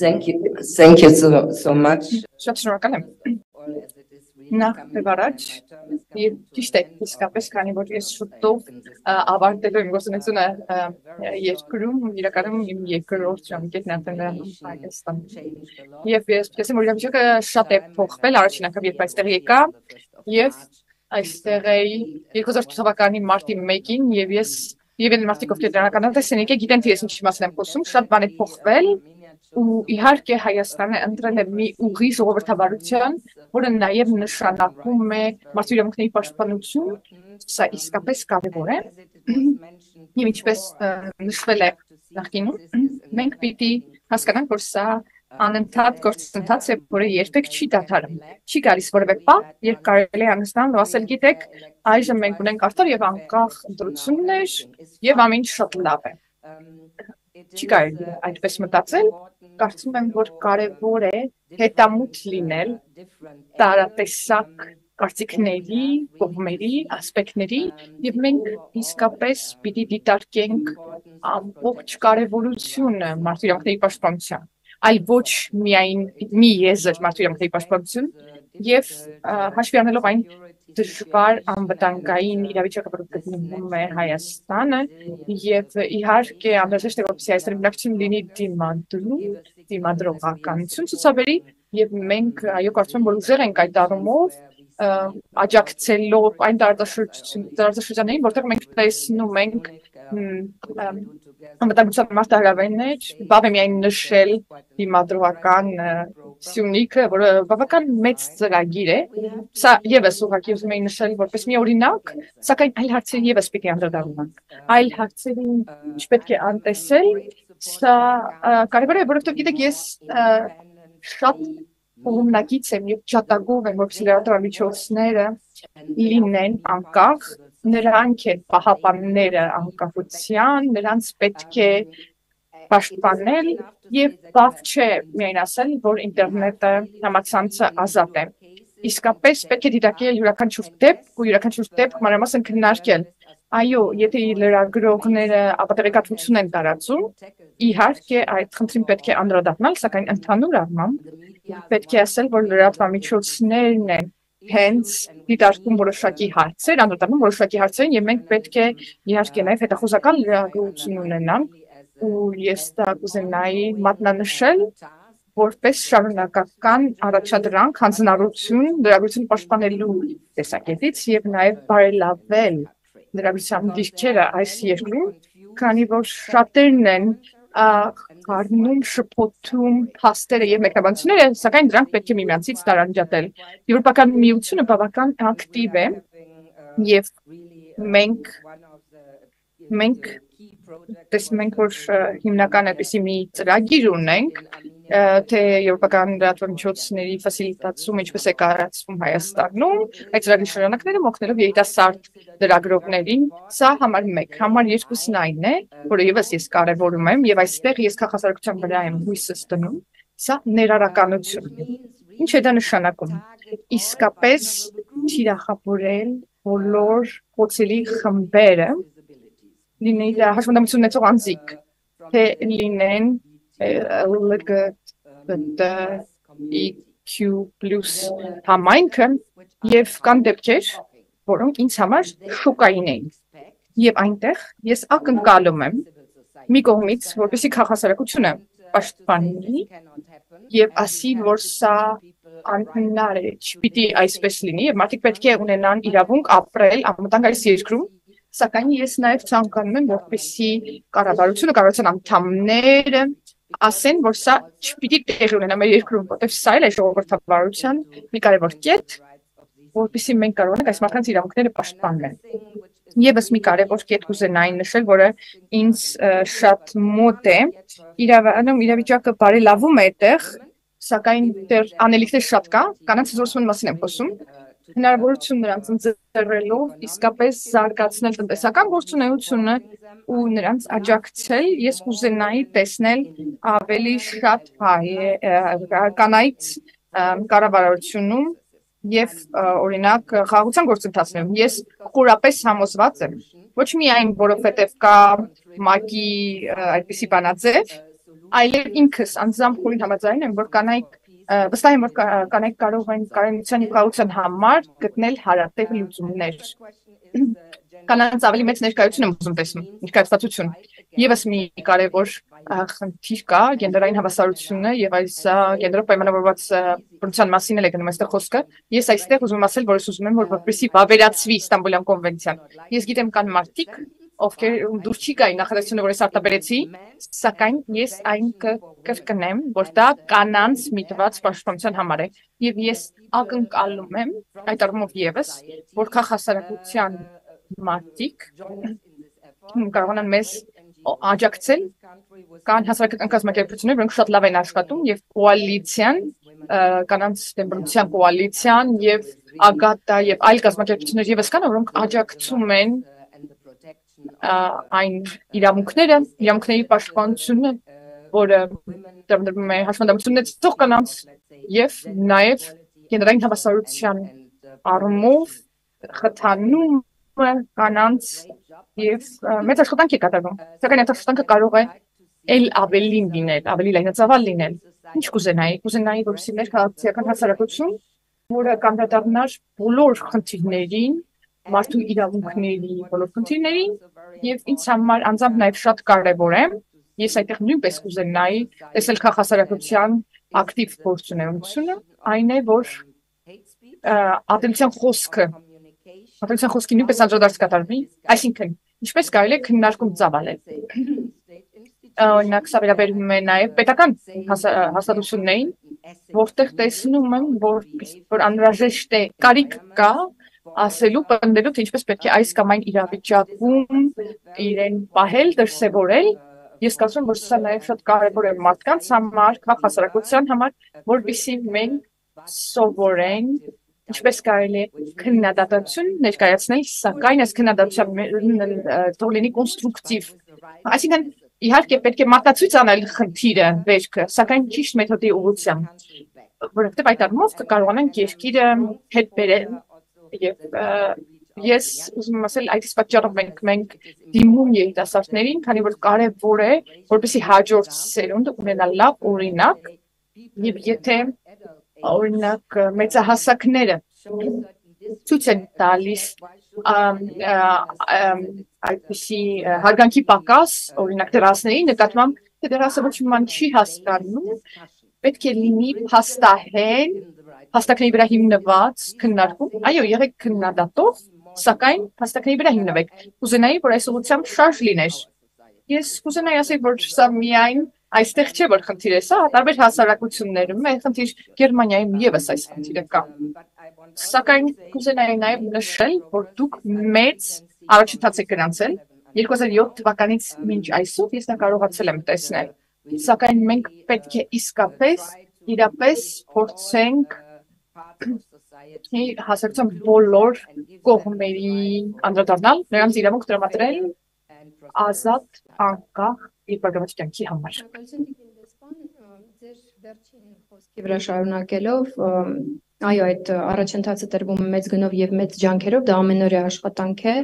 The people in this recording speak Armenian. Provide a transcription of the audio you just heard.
Thank you so much. Na bevaraj, işte iskapes kani bot yes şutto abarttı ve mugosuna suna yes kurum mirakaram yekor çamket natanda Pakistan. Yes yes kesin murga bişok şatep pohpel arçina kabiyet pasterika. Yes asterey yekozar tusavakani marti making yes yeven marti koftedrana kanada senike giden tiesin çimaslam kosum şat banet pohpel ու իհարկե Հայաստանը ընտրել է մի ուղի ժողովրդավարության, որը նաև նշանակում է մարդու իրավունքների պաշտպանություն, սա իսկապես կարևոր է։ Եվ ինչպես նշվել է նախկինում, մենք պիտի հասկանանք, որ սա անընդհատ գործընթաց է, որը երբեք չի դադարում։ Չի գալիս որևէ պահ, երբ կարելի է հանգստանալ ու ասել, գիտեք, այժմ մենք ունենք արդար եւ անկախ ընտրություններ եւ ամեն ինչ շատ լավ է։ Չի կարելի այդպես մտածել, կարծում եմ, որ կարևոր է հետամուտ լինել տարատեսակ կարծիքների, կողմերի, ասպեկտների, եւ մենք իսկապես պիտի դիտարկենք ամբողջ կարևորությունը մարդու իրավունքների պաշտպանության, այլ ոչ միայն մի եզր մարդու իրավունքների պաշտպանություն, եւ հաշվի առնելով այն դժվար անվտանգային իրավիճակը, որ գտնվում է Հայաստանը, եւ իհարկե անհրաժեշտ է, որպեսզի այս բնակչությունը լինի դիմադրողականություն ցուցաբերի, եւ մենք այո կարծում եմ, որ ուժեղ ենք այդ առումով աջակցելով այն տարածաշրջաններին, որտեղ մենք տեսնում ենք անվտանգության մարտահրավերներ, բավ է միայն նշել դիմադրողական Սյունիքը, որը բավական մեծ ծրագիր է, սա եւս ուղղակի ուզում եմ նշել որպես մի օրինակ, սակայն այլ հարցեր եւս պետք է անդրադառնանք, այլ հարցերին ինչ պետք է անտեսել, սա կարևոր է, որովհետեւ գիտեք, ես շատ ուղղնակից եմ եւ չատագով եմ, որ լրատվամիջոցները լինեն անկախ, նրանք են պահապանները անկախության, նրանց պետք է պաշտպանել եւ բավ չէ միայն ասել, որ ինտերնետը համացանցը ազատ է։ Իսկապես պետք է դիտարկել յուրաքանչյուր դեպք ու յուրաքանչյուր դեպք մանրամասն քննարկել։ Այո, եթե լրագրողները ապատեղեկատվություն են տարածում, իհարկե այդ խնդրին պետք է անդրադառնալ, սակայն ընդհանուր առմամբ պետք է ասել, որ լրատվամիջոցներն են հենց դիտարկում որոշակի հարցեր, անդրադառնում որոշակի հարցերին եւ մենք պետք է իհարկե նաեւ հետախուզական լրագրողություն ունենանք։ Ու ես դա կուզենայի մատնանշել որպես շարունակական առաջադրանք հանձնառություն լրագրությունը պաշտպանելու տեսակետից եւ նաեւ բարելավել լրագրության դիրքերը այս երկրում, քանի որ շատերն են խառնում, շփոթում փաստերը եւ մեկնաբանությունները, սակայն դրանք պետք է միմյանցից տարանջատել։ Եվրոպական միությունը բավական ակտիվ է եւ մենք տեսնենք, որ հիմնական այդպիսի մի ծրագիր ունենք, թե եվրոպական լրատվամիջոցների ֆասիլիտացումը ինչպես է կատարվում Հայաստանում, այդ ծրագրի շրջանակներում օգնելով երիտասարդ լրագրողներին, սա համար 1, համար 2-ն այն է, որը եւս ես կարևորում եմ եւ այստեղ ես քաղաքացիական վրա եմ հույսս դնում, սա ներառականություն է։ Ինչ է դա նշանակում։ Իսկապես թիրախավորել բոլոր փոցելի խմբերը լինեի հաշվանդամություն ունեցող անձիկ, թե լինեն LGBTQ+ համայնքը եւ կան դեպքեր, որոնք ինձ համար շոկային էին։ Եվ այնտեղ ես ակնկալում եմ մի կողմից, որպեսզի քաղաքացիությունը պաշտպանի եւ ասի, որ սա անհնար է, չպիտի այսպես լինի եւ մարդիկ պետք է ունենան իրավունք ապրել անվտանգային երկրում։ Սակայն ես նաև ցանկանում եմ, որպեսզի կառավարությունը, կառավարության անդամները ասեն, որ սա չպիտի տեղի ունենա մեր երկրում, որտեղ սա էլ է ժողովրդավարության մի կարևոր կետ, որպեսզի մենք կարողանանք այս մարդկանց իրավունքները պաշտպանել։ Եվս մի կարևոր կետ կուզենայի նշել, որը ինձ շատ մոտ է, իրավիճակը բարելավում է այդտեղ, սակայն դեռ անելիքներ շատ կա, կանանց զորացման մասին եմ խոսում։ Հնարավորություն նրանց ընձեռելով իսկապես զարգացնել տնտեսական գործունեությունը ու նրանց աջակցել, ես կուզենայի տեսնել ավելի շատ կանայց կառավարությունում եւ օրինակ խաղաղության գործընթացներում։ Ես խորապես համոզված եմ, ոչ միայն որովհետեւ կա ՄԱԿ-ի այդպիսի բանաձև, այլև ինքս անձամբ խորին համաձայն եմ, որ կանայք վստահ եմ, որ կանայք կարող են կայունության ու կայունության համար գտնել հարատև լուծումներ։ Կանանց ավելի մեծ ներկայություն եմ ուզում տեսնել, ներկայացություն։ Եվս մի կարևոր խնդիր կա գենդերային հավասարությունը եւ այս գենդերով պայմանավորված բնության մասին էլ է գնում այստեղ խոսքը։ Ես այստեղ ուզում եմ ասել, որ ես ուզում եմ, որ որպեսզի վավերացվի Ստամբուլյան կոնվենցիան։ Ես գիտեմ կան մարդիկ, ովքեր դուր չի գային նախադասությունը, որ ես արտաբերեցի, սակայն ես այն կրկնեմ, որ դա կանանց միտված պաշտպանության համար է։ Եվ ես ակնկալում եմ այդ առումով եւս, որ քաղաքացիական մարդիկ կարողանան մեզ աջակցել, կան հասարակական կազմակերպություններ, որոնք շատ լավ են աշխատում եւ կոալիցիան, կանանց բնության կոալիցիան եւ ԱԳԱՏ-ը եւ այլ կազմակերպություններ եւս կան, որոնք աջակցում են այն իրավունքների պաշտպանությունը, որը տրամադրվում է հաշվանդամություններով կանանց եւ նաեւ գենդերային հավասարության առումով խթանումը կանանց եւ մեծ աշխատանք է կատարվում, սակայն այդ աշխատանքը կարող է էլ ավելին լինել, ավելի լայնածավալ լինել։ Ինչ կուզենայի, կուզենայի որպեսզի մեր քաղաքացիական հասարակություն, որը կանդրադառնար բոլոր խնդիրներին, մարդու իրավունքների բոլոր խնդիրներին եւ ինձ համար անձամբ նաեւ շատ կարեւոր է ես այդտեղ նույնպես կուզենայի տեսել քաղաքացիական ակտիվ գործունեությունը այն է որ ատելության խոսքի նույնպես անդրադարձ կատարվի այսինքն ինչպես կարելի է քննարկում ծավալել օրինակ սա վերաբերում է նաեւ պետական հաստատություններին որտեղ տեսնում եմ որ անհրաժեշտ է կարիք կա ասելու պնդելու թե ինչպես պետք է այս կամ այն իրավիճակում իրեն պահել, դրսևորել։ Ես կարծում եմ, որ սա նաև շատ կարևոր է մարդկանց համար, հասարակության համար, որպեսզի մենք սովորենք, ինչպես կարելի է քննադատություն ներկայացնել, սակայն այս քննադատությունը թող լինի կոնստրուկտիվ։ Այսինքն իհարկե պետք է մատուցույց անել խնդիրը, վերքը, սակայն ճիշտ մեթոդի ուղղությամբ, որովհետև այդ առումով կկարողանանք երկիրը հետ բերել։ Ես ուզում եմ ասել այդ պատճառով մենք դիմում երիտասարդներին, քանի որ կարևոր է, որպեսզի հաջորդ սերունդը ունենա լավ օրինակ, եւ եթե օրինակ մեծահասակները ցույց են տալիս այդպիսի հարգանքի պակաս, օրինակ դերասների նկատմամբ, թե դերասը ոչ մի բան չի հասկանում, պետք է լինի փաստահեն հաստակների վրա հիմնված քննարկում։ Այո, եղեք քննադատող, սակայն հաստակների վրա հիմնվեք։ Կուզենայի, որ այս ուղղությամբ շարժ լիներ։ Ես կուզենայի ասել, որ սա միայն այստեղ չէ, որ խնդիր է, սա տարբեր հասարակություններում է, խնդիր Գերմանիայում եւս այս խնդիրը կա։ Սակայն կուզենայի նաեւ նշել, որ դուք մեծ առաջընթաց եք գրանցել 2007 թվականից մինչ այսօր ես դա կարողացել եմ տեսնել։ Սակայն մենք պետք է իսկապես իրապես փորձենք հասարակության բոլոր կողմերի անդրադառնալ, նրանց իրավունք տրամադրել ազատ, անկախ իրբարգավաճ կյանքի համար։ Ձեր վրա շարունակելով, այո, այդ առաջընթացը տրվում է մեծ գնով եւ մեծ ջանքերով, դա ամենօրյա աշխատանք է։